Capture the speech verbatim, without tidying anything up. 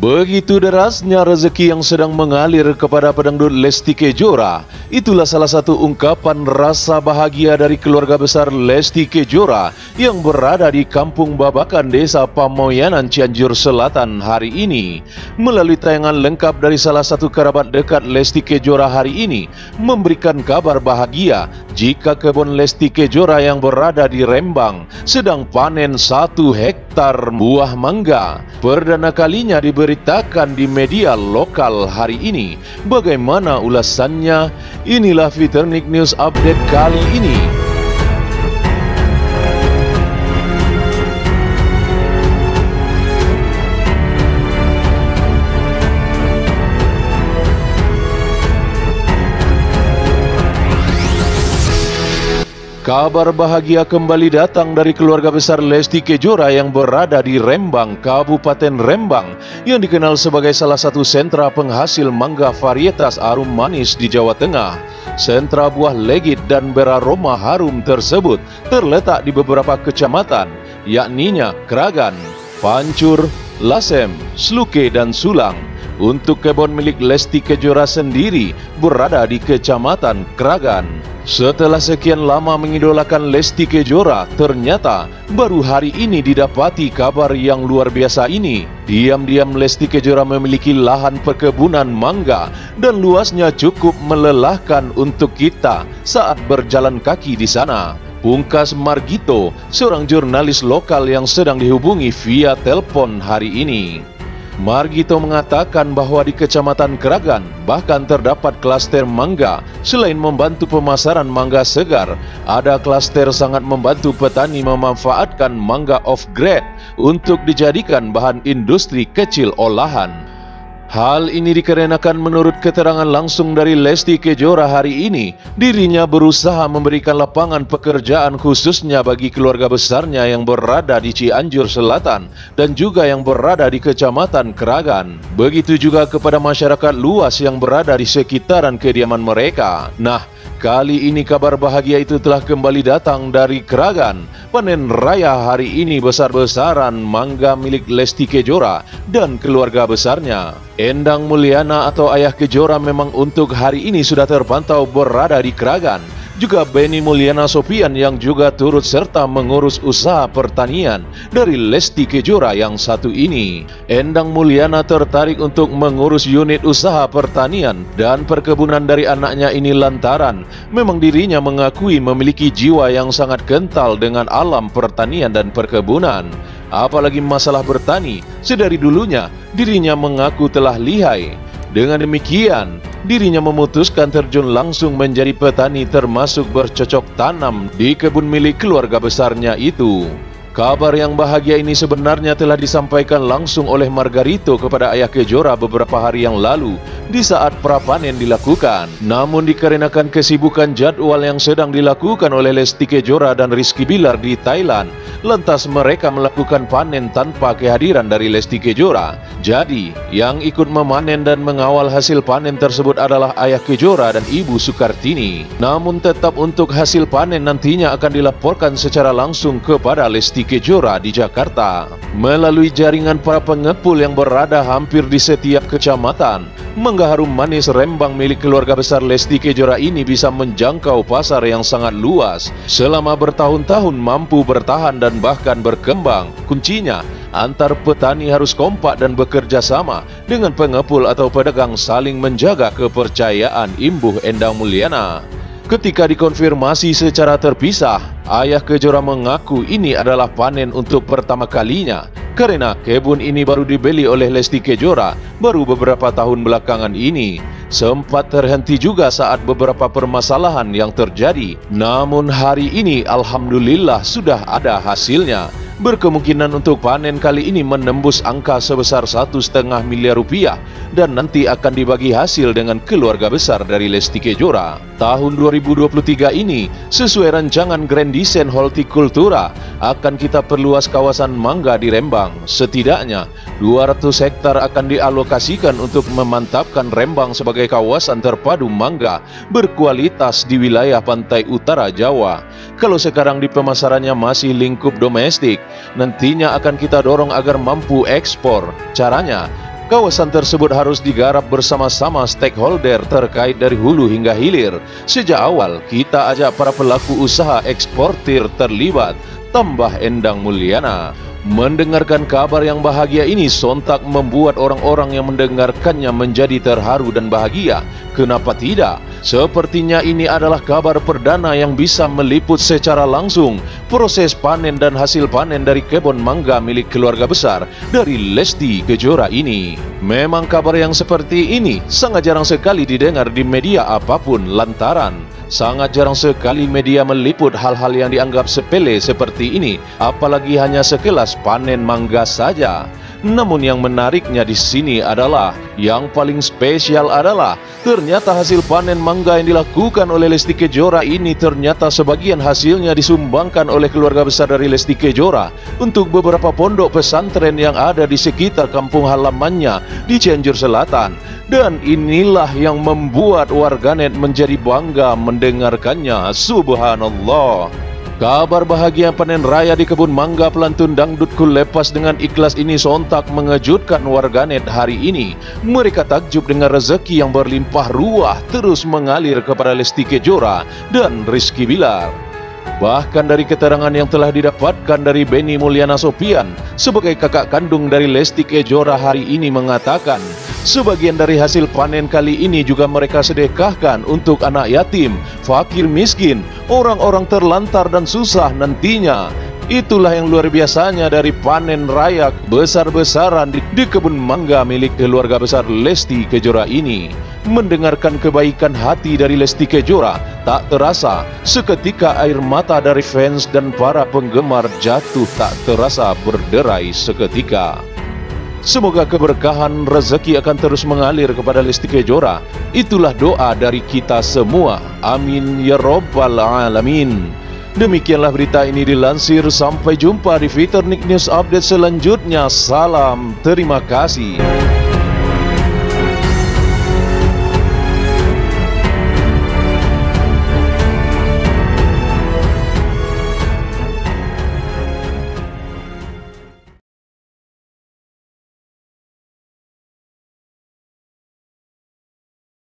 Begitu derasnya rezeki yang sedang mengalir kepada pedangdut Lesti Kejora. Itulah salah satu ungkapan rasa bahagia dari keluarga besar Lesti Kejora yang berada di Kampung Babakan, Desa Pamoyanan, Cianjur Selatan hari ini. Melalui tayangan lengkap dari salah satu kerabat dekat Lesti Kejora hari ini memberikan kabar bahagia jika kebun Lesti Kejora yang berada di Rembang sedang panen satu hektar buah mangga. Perdana kalinya di diberitakan di media lokal hari ini. Bagaimana ulasannya? Inilah Fitternik News Update kali ini. Kabar bahagia kembali datang dari keluarga besar Lesti Kejora yang berada di Rembang, Kabupaten Rembang, yang dikenal sebagai salah satu sentra penghasil mangga varietas arum manis di Jawa Tengah. Sentra buah legit dan beraroma harum tersebut terletak di beberapa kecamatan, yakninya Kragan, Pancur, Lasem, Sluke, dan Sulang. Untuk kebun milik Lesti Kejora sendiri berada di Kecamatan Kragan. Setelah sekian lama mengidolakan Lesti Kejora, ternyata baru hari ini didapati kabar yang luar biasa ini. Diam-diam Lesti Kejora memiliki lahan perkebunan mangga dan luasnya cukup melelahkan untuk kita saat berjalan kaki di sana. Pungkas Margito, seorang jurnalis lokal yang sedang dihubungi via telepon hari ini. Margito mengatakan bahwa di Kecamatan Kragan bahkan terdapat klaster mangga. Selain membantu pemasaran mangga segar, ada klaster sangat membantu petani memanfaatkan mangga off-grade untuk dijadikan bahan industri kecil olahan. Hal ini dikarenakan menurut keterangan langsung dari Lesti Kejora hari ini, dirinya berusaha memberikan lapangan pekerjaan khususnya bagi keluarga besarnya yang berada di Cianjur Selatan dan juga yang berada di Kecamatan Kragan. Begitu juga kepada masyarakat luas yang berada di sekitaran kediaman mereka. Nah, kali ini kabar bahagia itu telah kembali datang dari Kragan. Panen raya hari ini besar-besaran mangga milik Lesti Kejora dan keluarga besarnya. Endang Mulyana atau ayah Kejora memang untuk hari ini sudah terpantau berada di Kragan. Juga Benny Mulyana Sofyan yang juga turut serta mengurus usaha pertanian dari Lesti Kejora yang satu ini. Endang Mulyana tertarik untuk mengurus unit usaha pertanian dan perkebunan dari anaknya ini lantaran memang dirinya mengakui memiliki jiwa yang sangat kental dengan alam pertanian dan perkebunan. Apalagi masalah bertani, sedari dulunya dirinya mengaku telah lihai. Dengan demikian, dirinya memutuskan terjun langsung menjadi petani termasuk bercocok tanam di kebun milik keluarga besarnya itu. Kabar yang bahagia ini sebenarnya telah disampaikan langsung oleh Margarito kepada ayah Kejora beberapa hari yang lalu di saat prapanen dilakukan. Namun dikarenakan kesibukan jadwal yang sedang dilakukan oleh Lesti Kejora dan Rizky Bilar di Thailand, lantas mereka melakukan panen tanpa kehadiran dari Lesti Kejora. Jadi, yang ikut memanen dan mengawal hasil panen tersebut adalah ayah Kejora dan ibu Sukartini. Namun tetap untuk hasil panen nantinya akan dilaporkan secara langsung kepada Lesti Kejora di Jakarta melalui jaringan para pengepul yang berada hampir di setiap kecamatan. Mangga harum manis Rembang milik keluarga besar Lesti Kejora ini bisa menjangkau pasar yang sangat luas. Selama bertahun-tahun mampu bertahan dan bahkan berkembang. Kuncinya antar petani harus kompak dan bekerja sama dengan pengepul atau pedagang, saling menjaga kepercayaan, imbuh Endang Mulyana. Ketika dikonfirmasi secara terpisah, ayah Kejora mengaku ini adalah panen untuk pertama kalinya karena kebun ini baru dibeli oleh Lesti Kejora baru beberapa tahun belakangan ini. Sempat terhenti juga saat beberapa permasalahan yang terjadi. Namun hari ini Alhamdulillah sudah ada hasilnya. Berkemungkinan untuk panen kali ini menembus angka sebesar satu koma lima miliar rupiah dan nanti akan dibagi hasil dengan keluarga besar dari Lesti Kejora. Tahun dua ribu dua puluh tiga ini, sesuai rancangan Grand Design Horticultura, akan kita perluas kawasan mangga di Rembang. Setidaknya dua ratus hektar akan dialokasikan untuk memantapkan Rembang sebagai kawasan terpadu mangga berkualitas di wilayah pantai utara Jawa. Kalau sekarang di pemasarannya masih lingkup domestik, nantinya akan kita dorong agar mampu ekspor. Caranya, Kawasan tersebut harus digarap bersama-sama stakeholder terkait dari hulu hingga hilir. Sejak awal, kita ajak para pelaku usaha eksportir terlibat, tambah Endang Mulyana. Mendengarkan kabar yang bahagia ini sontak membuat orang-orang yang mendengarkannya menjadi terharu dan bahagia. Kenapa tidak? Sepertinya ini adalah kabar perdana yang bisa meliput secara langsung proses panen dan hasil panen dari kebun mangga milik keluarga besar dari Lesti Kejora ini. Memang kabar yang seperti ini sangat jarang sekali didengar di media apapun, lantaran sangat jarang sekali media meliput hal-hal yang dianggap sepele seperti ini, apalagi hanya sekelas panen mangga saja. Namun yang menariknya di sini adalah, yang paling spesial adalah, ternyata hasil panen mangga yang dilakukan oleh Lesti Kejora ini ternyata sebagian hasilnya disumbangkan oleh keluarga besar dari Lesti Kejora untuk beberapa pondok pesantren yang ada di sekitar kampung halamannya di Cianjur Selatan. Dan inilah yang membuat warganet menjadi bangga mendengarkannya. Subhanallah. Kabar bahagia panen raya di kebun mangga pelantun dangdutku lepas dengan ikhlas ini sontak mengejutkan warganet hari ini. Mereka takjub dengan rezeki yang berlimpah ruah terus mengalir kepada Lesti Kejora dan Rizky Bilar. Bahkan dari keterangan yang telah didapatkan dari Benny Mulyana Sofyan sebagai kakak kandung dari Lesti Kejora hari ini mengatakan, sebagian dari hasil panen kali ini juga mereka sedekahkan untuk anak yatim, fakir miskin, orang-orang terlantar dan susah nantinya. Itulah yang luar biasanya dari panen raya besar-besaran di, di kebun mangga milik keluarga besar Lesti Kejora ini. Mendengarkan kebaikan hati dari Lesti Kejora, tak terasa seketika air mata dari fans dan para penggemar jatuh tak terasa berderai seketika. Semoga keberkahan rezeki akan terus mengalir kepada Lesti Kejora. Itulah doa dari kita semua. Amin Ya Rabbal Alamin. Demikianlah berita ini dilansir. Sampai jumpa di Fitternik News Update selanjutnya. Salam, terima kasih.